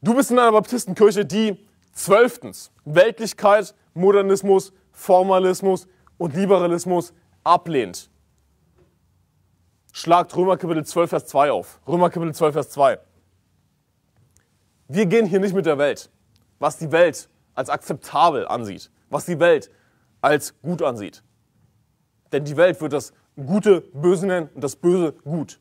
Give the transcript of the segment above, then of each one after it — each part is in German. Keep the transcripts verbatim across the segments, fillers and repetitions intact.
Du bist in einer Baptistenkirche, die zwölftens Weltlichkeit, Modernismus, Formalismus und Liberalismus ablehnt. Schlagt Römer Kapitel zwölf, Vers zwei auf. Römer Kapitel zwölf, Vers zwei. Wir gehen hier nicht mit der Welt, was die Welt als akzeptabel ansieht, was die Welt als gut ansieht. Denn die Welt wird das Gute böse nennen und das Böse gut.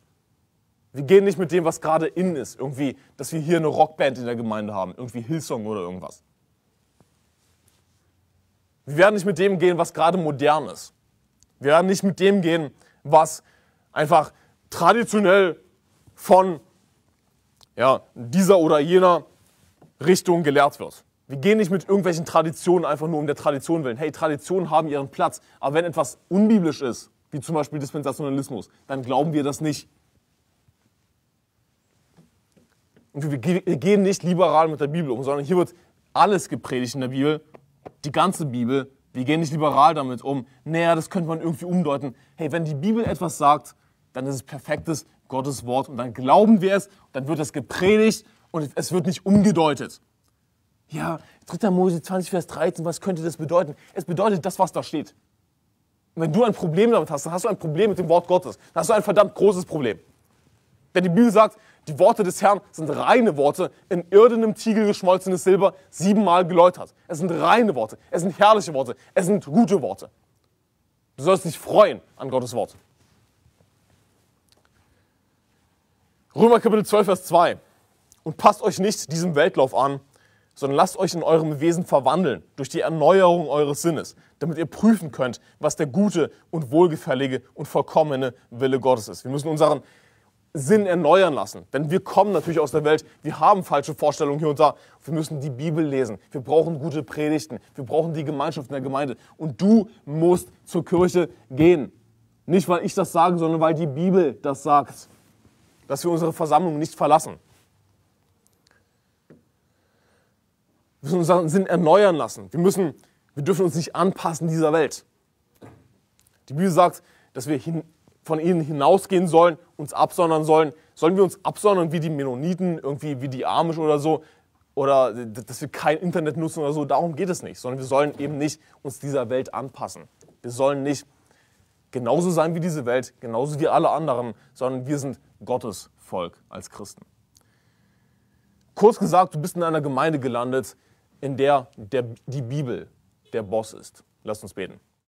Wir gehen nicht mit dem, was gerade in ist, irgendwie, dass wir hier eine Rockband in der Gemeinde haben, irgendwie Hillsong oder irgendwas. Wir werden nicht mit dem gehen, was gerade modern ist. Wir werden nicht mit dem gehen, was einfach traditionell von ja, dieser oder jener Richtung gelehrt wird. Wir gehen nicht mit irgendwelchen Traditionen einfach nur um der Tradition willen. Hey, Traditionen haben ihren Platz, aber wenn etwas unbiblisch ist, wie zum Beispiel Dispensationalismus, dann glauben wir das nicht. Und wir gehen nicht liberal mit der Bibel um, sondern hier wird alles gepredigt in der Bibel, die ganze Bibel. Wir gehen nicht liberal damit um. Naja, das könnte man irgendwie umdeuten. Hey, wenn die Bibel etwas sagt, dann ist es perfektes Gottes Wort und dann glauben wir es, dann wird es gepredigt und es wird nicht umgedeutet. Ja, dritter. Mose zwanzig, Vers dreizehn, was könnte das bedeuten? Es bedeutet das, was da steht. Und wenn du ein Problem damit hast, dann hast du ein Problem mit dem Wort Gottes. Dann hast du ein verdammt großes Problem. Denn die Bibel sagt, die Worte des Herrn sind reine Worte, in irdenem Tiegel geschmolzenes Silber, siebenmal geläutert. Es sind reine Worte, es sind herrliche Worte, es sind gute Worte. Du sollst dich freuen an Gottes Wort. Römer Kapitel zwölf, Vers zwei. Und passt euch nicht diesem Weltlauf an, sondern lasst euch in eurem Wesen verwandeln durch die Erneuerung eures Sinnes, damit ihr prüfen könnt, was der gute und wohlgefällige und vollkommene Wille Gottes ist. Wir müssen unseren Sinn erneuern lassen, denn wir kommen natürlich aus der Welt, wir haben falsche Vorstellungen hier und da. Wir müssen die Bibel lesen, wir brauchen gute Predigten, wir brauchen die Gemeinschaft in der Gemeinde. Und du musst zur Kirche gehen. Nicht, weil ich das sage, sondern weil die Bibel das sagt, dass wir unsere Versammlung nicht verlassen. Wir müssen unseren Sinn erneuern lassen. Wir, müssen, wir dürfen uns nicht anpassen dieser Welt. Die Bibel sagt, dass wir hin, von ihnen hinausgehen sollen, uns absondern sollen. Sollen wir uns absondern wie die Mennoniten, irgendwie wie die Amish oder so? Oder dass wir kein Internet nutzen oder so? Darum geht es nicht. Sondern wir sollen eben nicht uns dieser Welt anpassen. Wir sollen nicht genauso sein wie diese Welt, genauso wie alle anderen, sondern wir sind Gottes Volk als Christen. Kurz gesagt, du bist in einer Gemeinde gelandet, in der, der die Bibel der Boss ist. Lasst uns beten.